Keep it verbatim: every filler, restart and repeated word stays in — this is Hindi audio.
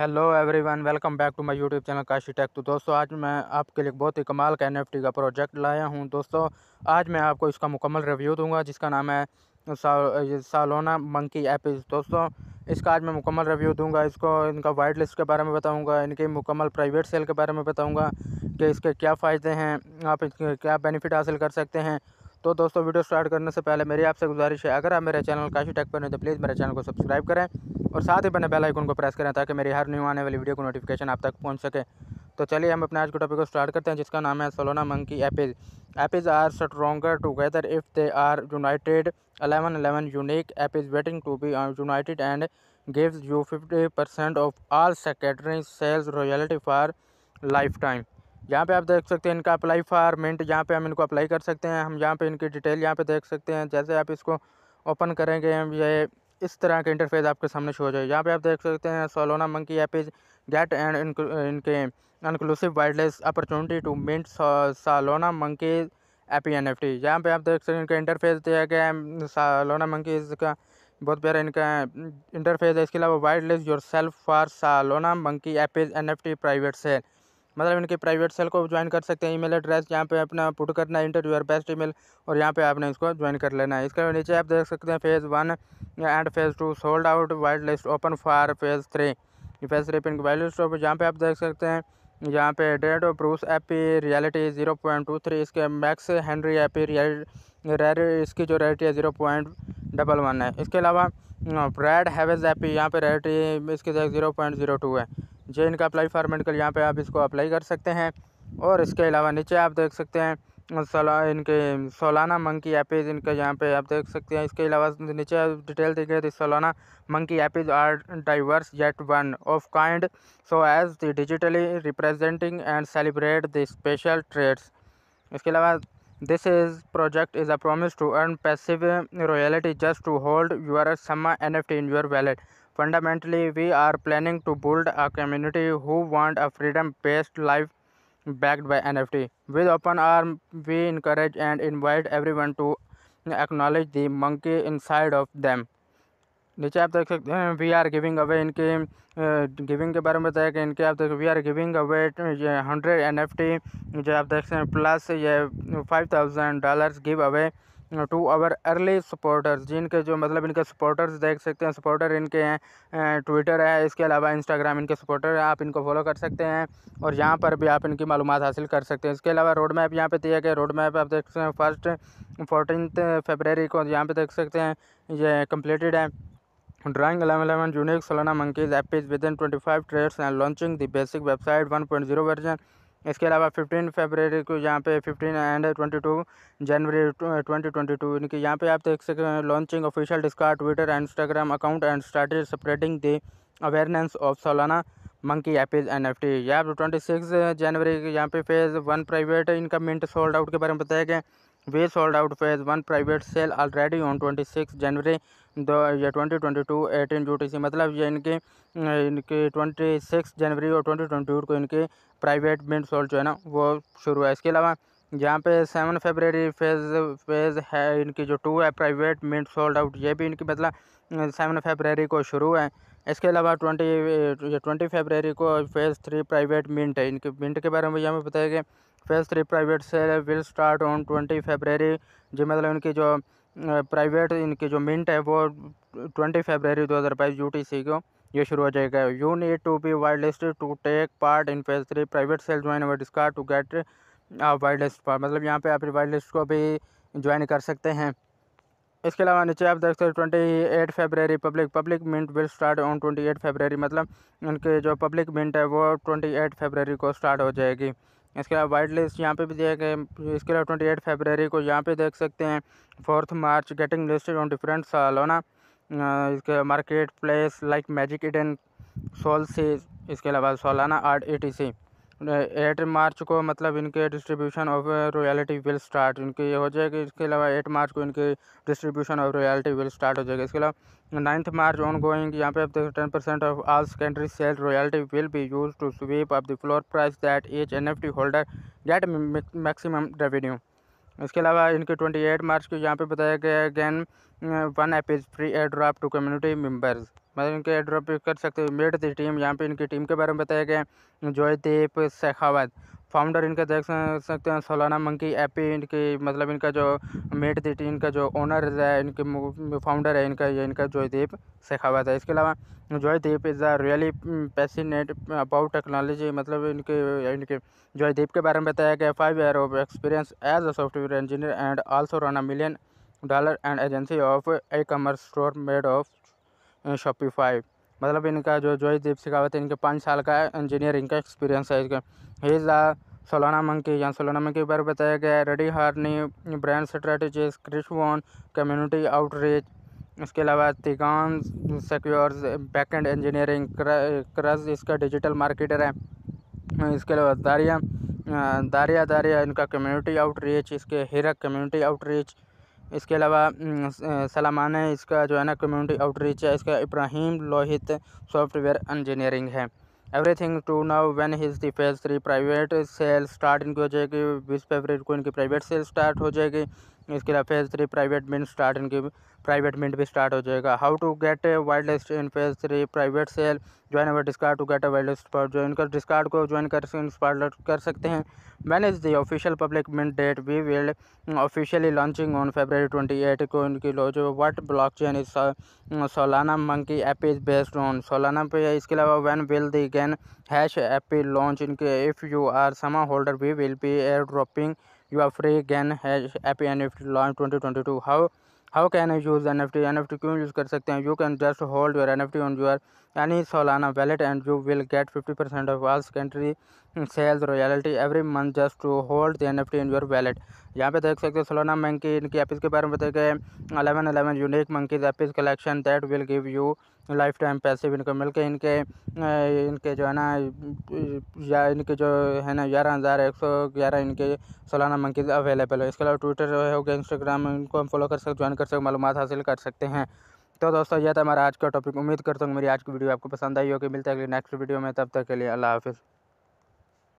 Hello everyone, welcome back to my YouTube channel Kashi tech. तो दोस्तों, आज मैं आपके लिए बहुत ही कमाल का एनएफटी का प्रोजेक्ट लाया हूं। दोस्तों, आज मैं आपको इसका मुकम्मल रिव्यू दूंगा जिसका नाम है सोलाना मंकी एप्स। दोस्तों, इसका आज मैं मुकम्मल रिव्यू दूंगा। इसको इनका वाइट लिस्ट के बारे में बताऊँगा, इनके मुकम्मल प्राइवेट सेल के बारे में बताऊँगा कि इसके क्या फ़ायदे हैं, आप इसके क्या बेनिफिट हासिल कर सकते हैं। तो दोस्तों, वीडियो स्टार्ट करने से पहले मेरी आपसे गुजारिश है, अगर आप मेरे चैनल काशी टेक पर हैं तो प्लीज़ मेरे चैनल को सब्सक्राइब करें और साथ ही बने बेल आइकन को प्रेस करें ताकि मेरी हर न्यू आने वाली वीडियो को नोटिफिकेशन आप तक पहुंच सके। तो चलिए हम अपने आज के टॉपिक को स्टार्ट करते हैं जिसका नाम है Solana monkey apes. Apes are stronger together if they are united. Eleven eleven unique apes waiting to be united and gives you fifty percent of all secondary sales royalty for life time. यहाँ पे आप देख सकते हैं इनका अप्लाई फॉर मिंट, यहाँ पे हम इनको अप्लाई कर सकते हैं। हम यहाँ पे इनकी डिटेल यहाँ पे देख सकते हैं। जैसे आप इसको ओपन करेंगे ये इस तरह के इंटरफेस आपके सामने शो हो जाए। यहाँ पे आप देख सकते हैं Solana monkey apes get and इनके inclusive whitelist opportunity to mint Solana monkey ape N F T. यहाँ पर आप देख सकते हैं इनका इंटरफेस दिया गया है सोलाना मंकीज़ का, बहुत प्यारा इनका इंटरफेस है। इसके अलावा whitelist yourself for Solana monkey apes N F T private sale, मतलब इनके प्राइवेट सेल को ज्वाइन कर सकते हैं। ईमेल एड्रेस यहाँ पे अपना पुट करना है, इंटरव्यूअर बेस्ट ईमेल, और यहाँ पे आपने इसको ज्वाइन कर लेना है। इसके नीचे आप देख सकते हैं phase one and phase two sold out white list open for phase three. Phase three पे इनकी वाइट लिस्ट ओपन, यहाँ पे आप देख सकते हैं। यहाँ पे date of proof ape reality zero point two three, इसके मैक्स हेनरी एपी रेयर, इसकी जो रेयरिटी है ज़ीरो पॉइंट डबल वन है। इसके अलावा रेड हैवेज एपी, यहाँ पे रेयरिटी इसकी ज़ीरो पॉइंट ज़ीरो टू है। जो इनका अप्लाई फॉर्मेट कर, यहाँ पे आप इसको अप्लाई कर सकते हैं। और इसके अलावा नीचे आप देख सकते हैं सोला इनके सोलाना मंकी एप्स इनका, यहाँ पे आप देख सकते हैं। इसके अलावा नीचे डिटेल दी गई थी Solana monkey apes are diverse yet one of kind so as the digitally representing and celebrate the special traits. इसके अलावा this is project is a promise to earn passive royalty just to hold your some N F T in your wallet. Fundamentally, we are planning to build a community who want a freedom-based life backed by N F T. With open arms, we encourage and invite everyone to acknowledge the monkey inside of them. नीचे आप देख सकते हैं वी आर गिविंग अवे, इनके गिविंग के बारे में बताया कि इनके आप देख वी आर गिविंग अवे ये हंड्रेड एन एफ टी जो आप देख सकते हैं प्लस ये five thousand dollars give away to our early supporters, जिनके जो मतलब इनके सपोर्टर्स देख सकते हैं। सपोर्टर इनके हैं ट्विटर है, इसके अलावा इंस्टाग्राम इनके सपोर्टर हैं, आप इनको फॉलो कर सकते हैं और यहाँ पर भी आप इनकी मालूमात हासिल कर सकते हैं। इसके अलावा रोड मैप यहाँ पे दिया गया, रोड मैप आप देख सकते हैं फर्स्ट फोर्टीनथ फरवरी को यहाँ पे देख सकते हैं ये कम्प्लीटेड है। Drawing eleven eleven unique Solana monkeys apes within twenty five traits and launching the basic website one point zero version. इसके अलावा फिफ्टीन फरवरी को यहाँ पे फिफ्टीन एंड ट्वेंटी टू जनवरी ट्वेंटी ट्वेंटी टू इनकी यहाँ पे आप देख सकते हैं launching official Discord Twitter and Instagram account and started spreading the awareness of Solana monkey apes N F T. यहाँ पर ट्वेंटी सिक्स जनवरी को यहाँ पे फेज़ वन प्राइवेट इनका मिंट सोल्ड आउट के बारे में बताया गया। We sold out phase one private sale already on twenty six जनवरी दो ये twenty twenty two eighteen U T C, मतलब ये इनके इनके ट्वेंटी सिक्स जनवरी और ट्वेंटी ट्वेंटी टू को इनके प्राइवेट मिंट सोल्ड जो है ना वो शुरू है। इसके अलावा यहाँ पे सेवन फरवरी फेज़ फेज़ है इनकी जो टू है प्राइवेट मिंट सोल्ड आउट, ये भी इनकी मतलब सेवन फरवरी को शुरू है। इसके अलावा ट्वेंटी ट्वेंटी फरवरी को फेज़ थ्री प्राइवेट मिंट है, इनके मिंट के बारे में यहाँ पे बताया गया। Phase three private sale will start on twenty फरवरी, जो मतलब इनकी जो प्राइवेट इनकी जो मिंट है वो ट्वेंटी फरवरी दो हज़ार बाईस यू टी सी को ये शुरू हो जाएगा। You need to be white list to take part in phase three private sale join our Discord to get white list part, मतलब यहाँ पे आप वाइट लिस्ट को भी ज्वाइन कर सकते हैं। इसके अलावा नीचे आप देख सकते हैं ट्वेंटी एट फरवरी public public mint will start on twenty eight फरवरी, मतलब उनके जो पब्लिक मिंट है वो ट्वेंटी एट फरवरी को स्टार्ट हो जाएगी। इसके अलावा वाइट लिस्ट यहाँ पे भी दिया गया। इसके अलावा ट्वेंटी एट फरवरी को यहाँ पे देख सकते हैं fourth March getting listed on different Solana इसके market place like magic Eden Sol से, इसके अलावा Solanart A T C. Eight March को मतलब इनके distribution of royalty will start इनके हो जाएगी। इसके अलावा एट मार्च को इनके distribution of royalty will start हो जाएगा। इसके अलावा नाइन्थ मार्च ऑन गोइंग यहाँ पे आप देखो ten percent of all secondary sale royalty will be use to sweep up the floor price that each N F T holder get maximum revenue. इसके अलावा इनके ट्वेंटी एट मार्च को यहाँ पे बताया गया again one apes free air drop to community members, मतलब इनके एयर ड्रॉप यूज़ कर सकते हो। मेड दी टीम, यहाँ पे इनकी टीम के बारे में बताया गया, जॉयदीप शेखावत फाउंडर इनका, देख सकते हैं सोलाना मंकी एप इनकी, मतलब इनका जो मेड दी टीम का जो ओनर है, इनके फाउंडर है इनका, ये इनका जॉयदीप शेखावत है। इसके अलावा Joydeep is a really passionate about technology, मतलब इनके इनके जॉयदीप के बारे में बताया गया, five year of experience as a software engineer and also run a million dollar and agency of e commerce store made of Shopify. मतलब इनका जो जॉयदीप शेखावत है, इनके पाँच साल का इंजीनियरिंग का एक्सपीरियंस है इसका। हिज आ सोलाना मंकी, यहाँ सोलाना मंकी के बारे में बताया गया, रेडी हार्नी ब्रांड स्ट्रेटजीज, क्रिश वॉन कम्युनिटी आउटरीच, इसके अलावा तिगान सिक्योर्स बैकएंड इंजीनियरिंग, क्रज इसका डिजिटल मार्केटर है, इसके अलावा दारिया दारिया दारिया इनका कम्युनिटी आउटरीच, इसके हिरक कम्युनिटी आउटरीच, इसके अलावा सलामान है इसका जो है ना कम्युनिटी आउटरीच है, इसका इब्राहिम लोहित सॉफ्टवेयर इंजीनियरिंग है। Everything to now when his the phase three private sale start इनकी हो जाएगी, बीस फेवरेट को इनकी प्राइवेट सेल स्टार्ट हो जाएगी। इसके अलावा phase three private mint start इनकी प्राइवेट मिंट भी स्टार्ट हो जाएगा। How to get wild list in phase three private sale, join our Discord to get a wild list पर जो इनका डिस्कार्ड को ज्वाइन कर कर सकते हैं। When is the official public mint date, we will officially launching on February twenty eight को इनकी launch. What blockchain is Solana monkey ape is based on, Solana पे है। इसके अलावा when will the gain hash ape launch इनके, इफ यू आर समा holder we will be air dropping you are free again has happy N F T launch twenty twenty-two. how how can I use N F T, N F T क्यों यूज़ कर सकते हैं? You can just hold your N F T on your any Solana wallet and you will get fifty percent of all secondary sales royalty every month just to hold the N F T in your wallet। यहाँ पे देख सकते हैं Solana Monkey इनकी एपिस के बारे में बताया गया, eleven eleven unique monkeys apes collection that will give you life time passive income. मिलकर इनके इनके जो है ना या इनके जो है ना ग्यारह हज़ार एक सौ ग्यारह इनके सोलाना मंकीज अवेलेबल है। इसके अलावा ट्विटर हो गया, इंस्टाग्राम, इनको हम फॉलो कर सकते, ज्वाइन कर सकते, मालूम हासिल कर सकते हैं। तो दोस्तों यह था हमारा आज का टॉपिक। उम्मीद करता हूँ मेरी आज की वीडियो आपको पसंद आई होगी। मिलते हैं अगली नेक्स्ट वीडियो में, तब तक के लिए अल्लाह हाफिज़।